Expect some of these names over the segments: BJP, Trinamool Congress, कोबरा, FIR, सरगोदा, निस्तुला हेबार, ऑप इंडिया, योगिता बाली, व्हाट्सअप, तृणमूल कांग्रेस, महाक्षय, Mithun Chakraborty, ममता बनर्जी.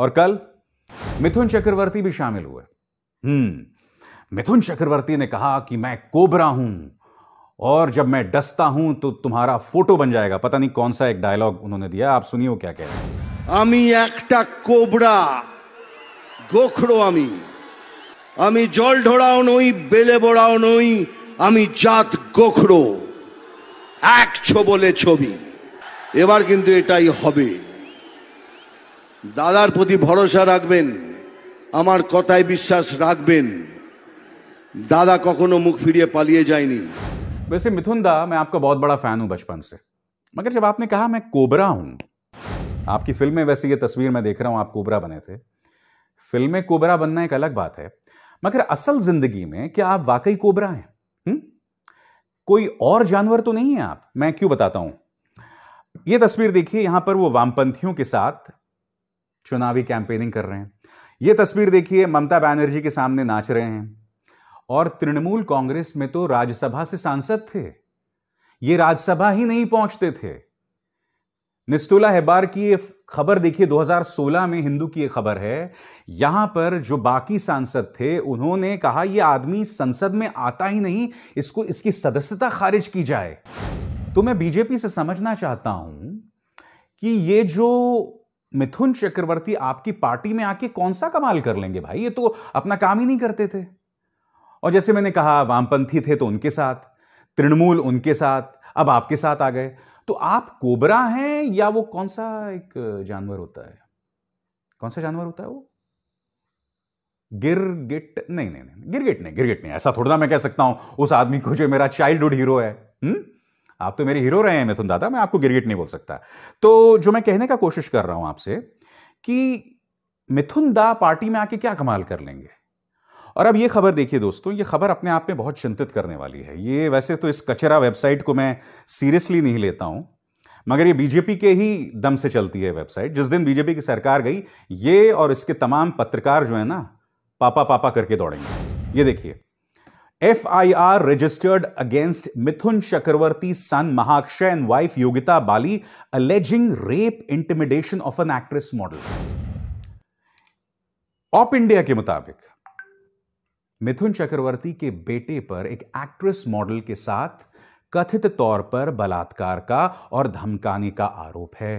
और कल मिथुन चक्रवर्ती भी शामिल हुए। मिथुन चक्रवर्ती ने कहा कि मैं कोबरा हूं और जब मैं डसता हूं तो तुम्हारा फोटो बन जाएगा। पता नहीं कौन सा एक डायलॉग उन्होंने दिया, आप सुनिए वो क्या कह रहे हैं। आमी एकटा कोबरा गोखड़ो आमी आमी जल ढोड़ाओ नई बेले बोड़ाओ नई आमी जात गोखड़ो एक छोबोले छोबी। এবার কিন্তু এটাই হবে। দাদার প্রতি ভরসা রাখবেন, আমার কথায় বিশ্বাস রাখবেন। दादा कखनो मुख फिरिए पालिए जाएनी। वैसे मिथुन दा, मैं आपका बहुत बड़ा फैन हूं बचपन से, मगर जब आपने कहा मैं कोबरा हूं, आपकी फिल्म में, वैसे ये तस्वीर मैं देख रहा हूं, आप कोबरा बने थे। फिल्म में कोबरा बनना एक अलग बात है, मगर असल जिंदगी में क्या आप वाकई कोबरा हैं? कोई और जानवर तो नहीं है आप? मैं क्यों बताता हूं, यह तस्वीर देखिए, यहां पर वो वामपंथियों के साथ चुनावी कैंपेनिंग कर रहे हैं। यह तस्वीर देखिए, ममता बनर्जी के सामने नाच रहे हैं। और तृणमूल कांग्रेस में तो राज्यसभा से सांसद थे, ये राज्यसभा ही नहीं पहुंचते थे। निस्तुला हेबार की ये खबर देखिए, 2016 में हिंदू की ये खबर है। यहां पर जो बाकी सांसद थे उन्होंने कहा ये आदमी संसद में आता ही नहीं, इसको इसकी सदस्यता खारिज की जाए। तो मैं बीजेपी से समझना चाहता हूं कि ये जो मिथुन चक्रवर्ती आपकी पार्टी में आके कौन सा कमाल कर लेंगे भाई, ये तो अपना काम ही नहीं करते थे। और जैसे मैंने कहा, वामपंथी थे तो उनके साथ, तृणमूल उनके साथ, अब आपके साथ आ गए। तो आप कोबरा हैं या वो कौन सा एक जानवर होता है, कौन सा जानवर होता है वो, गिरगिट? नहीं, गिरगिट नहीं। ऐसा थोड़ा मैं कह सकता हूं उस आदमी को जो मेरा चाइल्डहुड हीरो है। आप तो मेरे हीरो रहे हैं मिथुन दादा, मैं आपको गिरगिट नहीं बोल सकता। तो जो मैं कहने का कोशिश कर रहा हूं आपसे कि मिथुन दा पार्टी में आके क्या कमाल कर लेंगे। और अब ये खबर देखिए दोस्तों, ये खबर अपने आप में बहुत चिंतित करने वाली है। ये वैसे तो इस कचरा वेबसाइट को मैं सीरियसली नहीं लेता हूं, मगर ये बीजेपी के ही दम से चलती है वेबसाइट। जिस दिन बीजेपी की सरकार गई, ये और इसके तमाम पत्रकार जो है ना, पापा करके दौड़ेंगे। ये देखिए, FIR registered against Mithun Chakraborty son महाक्षय and wife योगिता बाली alleging rape intimidation of an actress model. ऑप इंडिया के मुताबिक मिथुन चक्रवर्ती के बेटे पर एक एक्ट्रेस मॉडल के साथ कथित तौर पर बलात्कार का और धमकाने का आरोप है।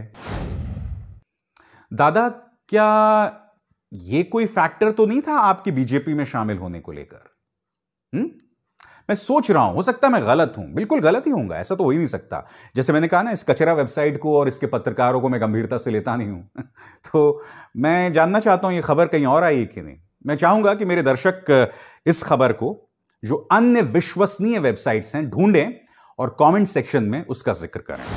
दादा, क्या यह कोई फैक्टर तो नहीं था आपके बीजेपी में शामिल होने को लेकर? मैं सोच रहा हूं, हो सकता है मैं गलत हूं, बिल्कुल गलत ही होऊंगा, ऐसा तो हो ही नहीं सकता। जैसे मैंने कहा ना, इस कचरा वेबसाइट को और इसके पत्रकारों को मैं गंभीरता से लेता नहीं हूं। तो मैं जानना चाहता हूं, यह खबर कहीं और आई है कि नहीं। मैं चाहूंगा कि मेरे दर्शक इस खबर को, जो अन्य विश्वसनीय वेबसाइट्स हैं, ढूंढें और कमेंट सेक्शन में उसका जिक्र करें।